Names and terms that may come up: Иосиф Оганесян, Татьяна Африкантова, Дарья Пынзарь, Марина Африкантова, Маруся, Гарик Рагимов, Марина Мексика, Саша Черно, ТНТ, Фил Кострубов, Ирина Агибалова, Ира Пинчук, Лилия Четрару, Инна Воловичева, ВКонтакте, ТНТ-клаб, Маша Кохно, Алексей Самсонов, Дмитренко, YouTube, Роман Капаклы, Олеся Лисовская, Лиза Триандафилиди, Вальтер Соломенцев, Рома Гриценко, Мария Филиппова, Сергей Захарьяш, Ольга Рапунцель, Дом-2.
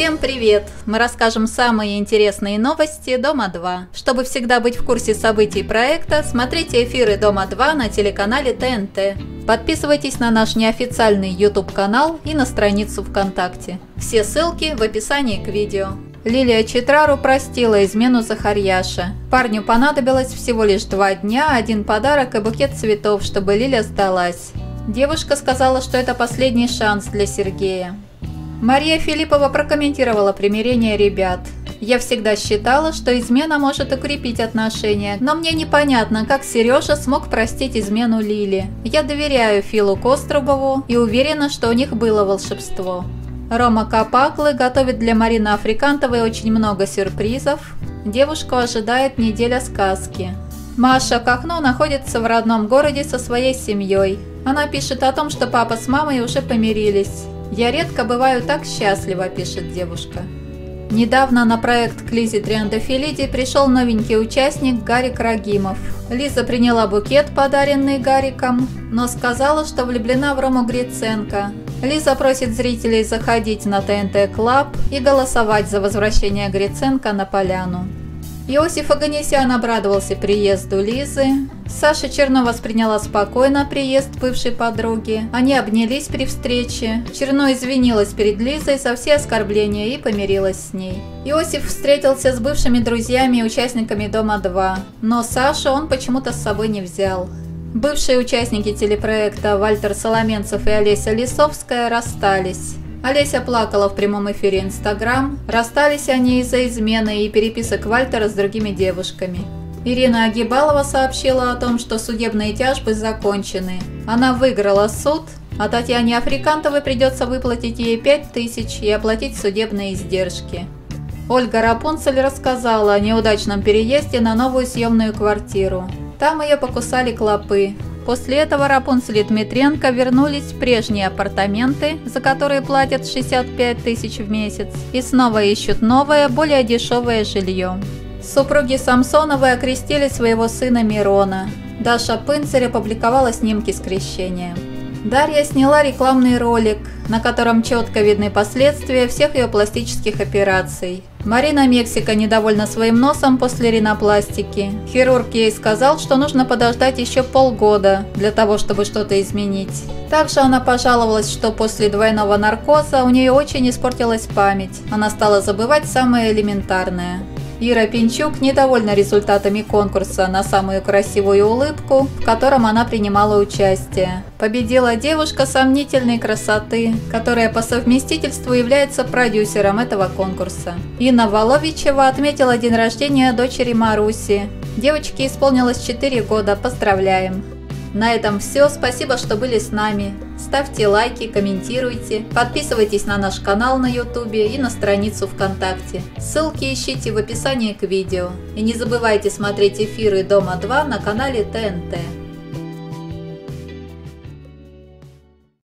Всем привет! Мы расскажем самые интересные новости Дома-2. Чтобы всегда быть в курсе событий проекта, смотрите эфиры Дома-2 на телеканале ТНТ. Подписывайтесь на наш неофициальный YouTube-канал и на страницу ВКонтакте. Все ссылки в описании к видео. Лилия Четрару простила измену Захарьяша. Парню понадобилось всего лишь 2 дня, 1 подарок и букет цветов, чтобы Лиля сдалась. Девушка сказала, что это последний шанс для Сергея. Мария Филиппова прокомментировала примирение ребят. «Я всегда считала, что измена может укрепить отношения, но мне непонятно, как Сережа смог простить измену Лили. Я доверяю Филу Кострубову и уверена, что у них было волшебство». Рома Капаклы готовит для Марины Африкантовой очень много сюрпризов. Девушку ожидает неделя сказки. Маша Кохно находится в родном городе со своей семьей. Она пишет о том, что папа с мамой уже помирились. «Я редко бываю так счастлива», – пишет девушка. Недавно на проект к Лизе Триандафилиди пришел новенький участник Гарик Рагимов. Лиза приняла букет, подаренный Гариком, но сказала, что влюблена в Рому Гриценко. Лиза просит зрителей заходить на ТНТ-клаб и голосовать за возвращение Гриценко на поляну. Иосиф Оганесян обрадовался приезду Лизы. Саша Черно восприняла спокойно приезд бывшей подруги. Они обнялись при встрече. Черно извинилась перед Лизой за все оскорбления и помирилась с ней. Иосиф встретился с бывшими друзьями и участниками Дома-2, но Сашу он почему-то с собой не взял. Бывшие участники телепроекта Вальтер Соломенцев и Олеся Лисовская расстались. Олеся плакала в прямом эфире Инстаграм. Расстались они из-за измены и переписок Вальтера с другими девушками. Ирина Агибалова сообщила о том, что судебные тяжбы закончены. Она выиграла суд, а Татьяне Африкантовой придется выплатить ей 5000 и оплатить судебные издержки. Ольга Рапунцель рассказала о неудачном переезде на новую съемную квартиру. Там ее покусали клопы. После этого Рапунцель и Дмитренко вернулись в прежние апартаменты, за которые платят 65 000 в месяц, и снова ищут новое, более дешевое жилье. Супруги Самсоновы окрестили своего сына Мирона. Даша Пынзарь опубликовала снимки с крещения. Дарья сняла рекламный ролик, на котором четко видны последствия всех ее пластических операций. Марина Мексика недовольна своим носом после ринопластики. Хирург ей сказал, что нужно подождать еще полгода для того, чтобы что-то изменить. Также она пожаловалась, что после двойного наркоза у нее очень испортилась память. Она стала забывать самое элементарное. Ира Пинчук недовольна результатами конкурса на самую красивую улыбку, в котором она принимала участие. Победила девушка сомнительной красоты, которая по совместительству является продюсером этого конкурса. Инна Воловичева отметила день рождения дочери Маруси. Девочке исполнилось 4 года, поздравляем! На этом все, спасибо, что были с нами. Ставьте лайки, комментируйте, подписывайтесь на наш канал на YouTube и на страницу ВКонтакте. Ссылки ищите в описании к видео. И не забывайте смотреть эфиры Дома-2 на канале ТНТ.